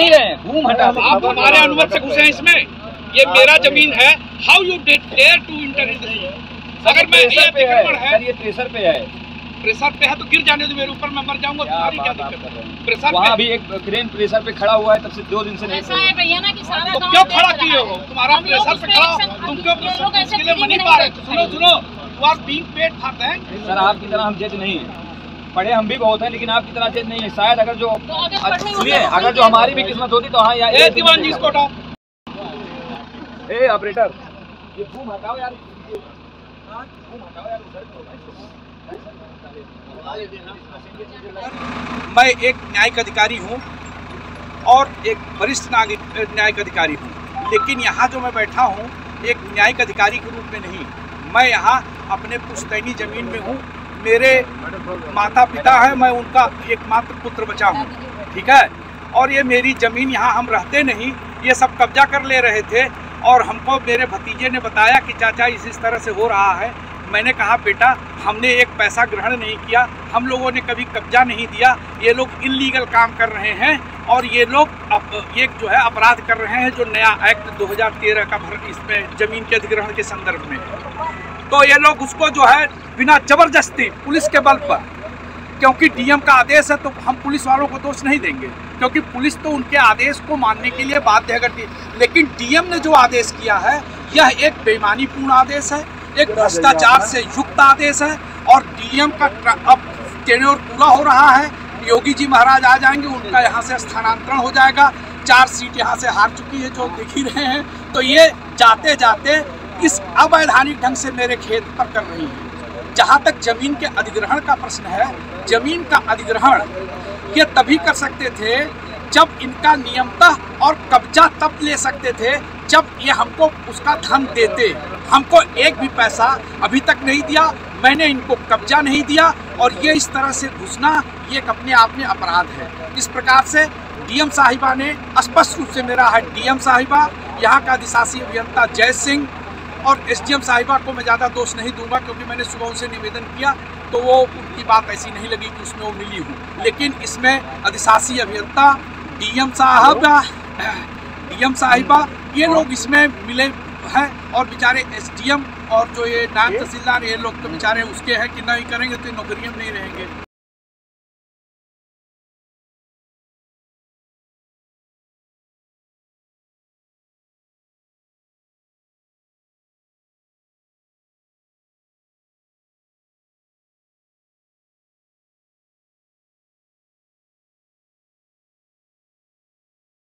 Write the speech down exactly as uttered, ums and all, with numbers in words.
नहीं रहे घूम हटा। आप हमारे अनुमत से घुसे हैं इसमें, ये मेरा जमीन है। How you dare to enter in this? अगर मैं ये पेपर है, ये प्रेशर पे है, प्रेशर पे है तो गिर जाने दो, मेरे ऊपर मैं मर जाऊंगा, तुम्हारी क्या दिक्कत है? प्रेशर पे अभी एक क्रेन प्रेशर पे खड़ा हुआ है तब से दो दिन से नहीं है भैया ना कि सारा गांव क्यों खड़ा किए हो? तुम्हारा प्रेशर पे खड़ा हो तुम क्यों? प्रेशर पे इसके लिए मनी पा रहे। सुनो सुनो you are being paid for that. Sir आपकी तरह हम जज नहीं है, पढ़े हम भी बहुत हैं लेकिन आपकी तरह जज नहीं है। शायद अगर जो सुनिए अगर जो हमारी भी किस्मत होती तो हाँ यार। ए दीवान जी इसको हटाओ। ए ऑपरेटर ये घूम हटाओ यार, घूम हटाओ यार उधर। मैं एक न्यायिक अधिकारी हूँ और एक वरिष्ठ न्यायिक अधिकारी हूँ, लेकिन यहाँ जो मैं बैठा हूँ एक न्यायिक अधिकारी के रूप में नहीं, मैं यहाँ अपने पुश्तैनी जमीन में हूँ। मेरे माता पिता हैं, मैं उनका एकमात्र पुत्र बचा हूँ, ठीक है। और ये मेरी ज़मीन यहाँ हम रहते नहीं, ये सब कब्जा कर ले रहे थे। और हमको मेरे भतीजे ने बताया कि चाचा इस इस तरह से हो रहा है। मैंने कहा बेटा हमने एक पैसा ग्रहण नहीं किया, हम लोगों ने कभी कब्जा नहीं दिया, ये लोग इल्लीगल काम कर रहे हैं और ये लोग एक जो है अपराध कर रहे हैं जो नया एक्ट दो हज़ार तेरह का भर इसमें जमीन के अधिग्रहण के संदर्भ में। तो ये लोग उसको जो है बिना जबरदस्ती पुलिस के बल पर, क्योंकि डीएम का आदेश है तो हम पुलिस वालों को दोष नहीं देंगे, क्योंकि पुलिस तो उनके आदेश को मानने के लिए बाध्य करती है। लेकिन डीएम ने जो आदेश किया है यह एक बेईमानीपूर्ण आदेश है, एक भ्रष्टाचार से युक्त आदेश है। और डीएम का अब टेन्योर पूरा हो रहा है, योगी जी महाराज आ जाएंगे, उनका यहाँ से स्थानांतरण हो जाएगा। चार सीट यहाँ से हार चुकी है जो दिख ही रहे हैं। तो ये जाते जाते इस अवैधानिक ढंग से मेरे खेत पर कर रही है। जहाँ तक जमीन के अधिग्रहण का प्रश्न है, जमीन का अधिग्रहण ये तभी कर सकते थे जब इनका नियमतः और कब्जा तब ले सकते थे जब ये हमको उसका धन देते। हमको एक भी पैसा अभी तक नहीं दिया, मैंने इनको कब्जा नहीं दिया और ये इस तरह से घुसना ये अपने आप में अपराध है। इस प्रकार से डीएम साहिबा ने स्पष्ट रूप से, मेरा है डीएम साहिबा, यहाँ का अधिशासी अभियंता जय सिंह और एसडीएम साहिबा को मैं ज़्यादा दोष नहीं दूंगा, क्योंकि मैंने सुबह उनसे निवेदन किया तो वो उनकी बात ऐसी नहीं लगी कि उसमें वो मिली हूँ। लेकिन इसमें अधिशासी अभियंता डीएम साहबा डीएम साहिबा ये लोग इसमें मिले हैं और बेचारे एसडीएम और जो ये नायब तहसीलदार ये लोग तो बेचारे उसके हैं कि नहीं करेंगे तो नौकरियों में नहीं रहेंगे।